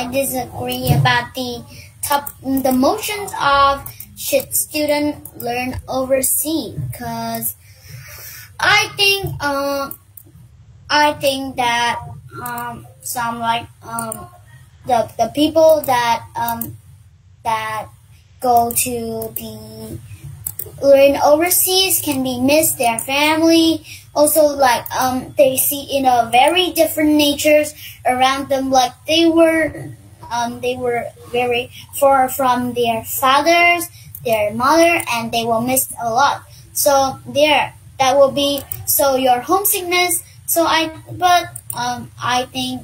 I disagree about the motions of should students learn overseas, because I think that some like the people that that go to the learn overseas can be miss their family. Also, like they see very different natures around them. Like they were very far from their fathers, their mother, and they will miss a lot. So that will be so your homesickness. I think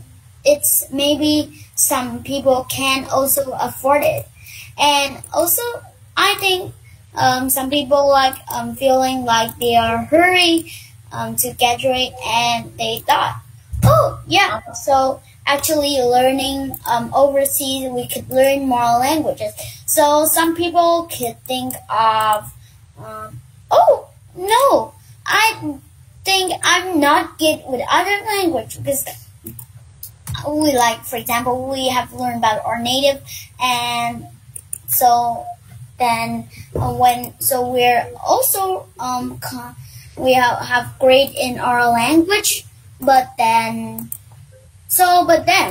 it's maybe some people can also afford it, and also I think some people like feeling like they are hurried to graduate, and they thought, oh yeah, so actually learning overseas we could learn more languages. So some people could think of, oh no, I think I'm not good with other language, because we like, for example, we have learned about our native, and so then we're also we have grade in our language, but then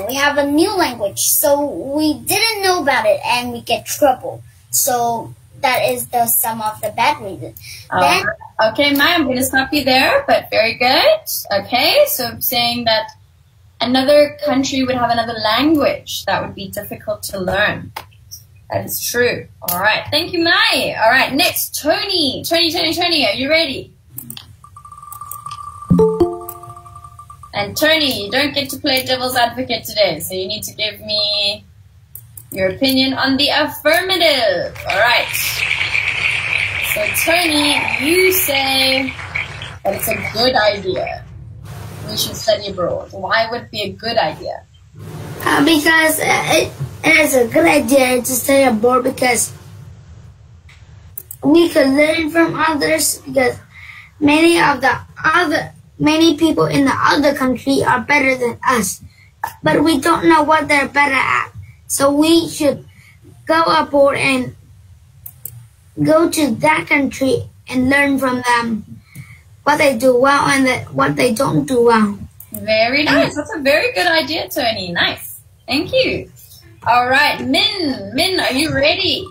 we have a new language, so we didn't know about it and we get trouble. So that is the sum of the bad reason. Okay, Mai, I'm going to stop you there, but very good. Okay, so I'm saying that another country would have another language that would be difficult to learn. That is true. All right. Thank you, Mai. All right. Next, Tony. Tony, are you ready? And Tony, you don't get to play devil's advocate today, so you need to give me your opinion on the affirmative. All right. So, Tony, you say that it's a good idea. We should study abroad. Why would it be a good idea? Because it's a good idea to study abroad, because we can learn from others, because many people in the other country are better than us, but we don't know what they're better at. So we should go abroad and go to that country and learn from them what they do well and what they don't do well. Very nice. That's a very good idea, Tony. Nice. Thank you. All right, Min, are you ready?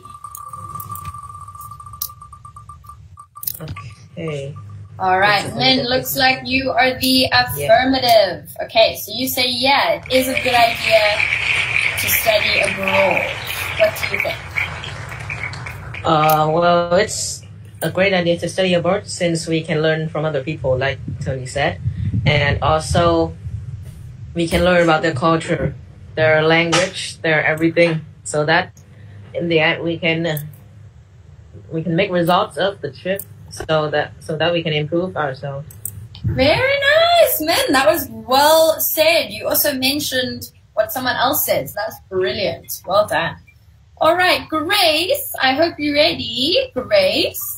Okay. All right, Min, looks like you are the affirmative. Yeah. Okay, so you say, yeah, it is a good idea to study abroad. What do you think? Well, it's a great idea to study abroad, since we can learn from other people, like Tony said, and also we can learn about their culture, their language, their everything, so that in the end we can make results of the trip, so that we can improve ourselves. Very nice, man. That was well said. You also mentioned what someone else says. That's brilliant. Well done. All right, Grace. I hope you're ready, Grace.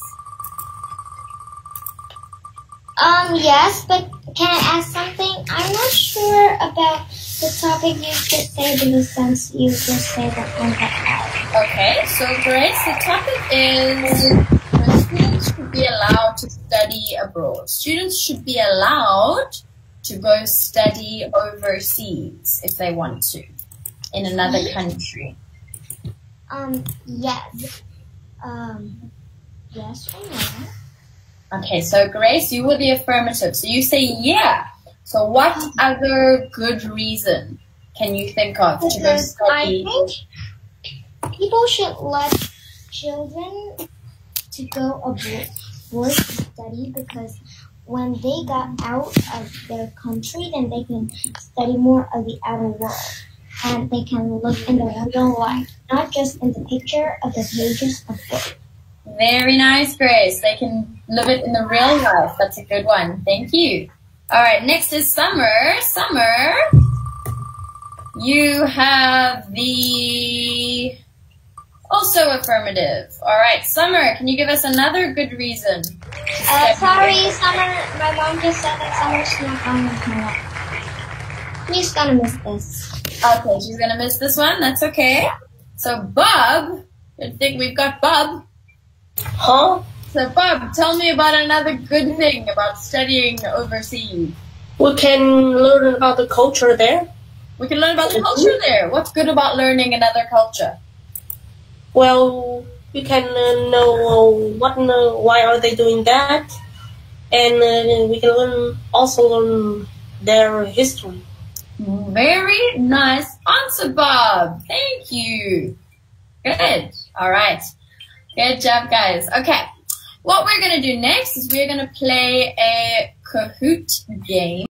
Yes, but can I ask something? I'm not sure about the topic you should say, because since you just say that I'm out. Okay, so Grace, the topic is students should be allowed to study abroad. Students should be allowed to go study overseas if they want to, in another country. Yes. Yes or no? Okay, so Grace, you were the affirmative. So you say, yeah. So what other good reason can you think of to go study? I think people should let children to go abroad to study, because when they got out of their country, then they can study more of the outer world. And they can look in the real life, not just in the picture of the pages of books. Very nice, Grace. They can live it in the real life. That's a good one. Thank you. All right, next is Summer. Summer, you have the also affirmative. All right, Summer, can you give us another good reason? Sorry, Summer. My mom just said that Summer's not on with my mom. She's gonna miss this. Okay, she's gonna miss this one. That's okay. So Bub, I think we've got Bub. Huh? So Bub, tell me about another good thing about studying overseas. We can learn about the culture there. We can learn about the culture there. What's good about learning another culture? Well, you can know why are they doing that, and we can also learn their history. Very nice answer, Bob. Thank you. Good. All right. Good job, guys. Okay. What we're going to do next is we're going to play a Kahoot game.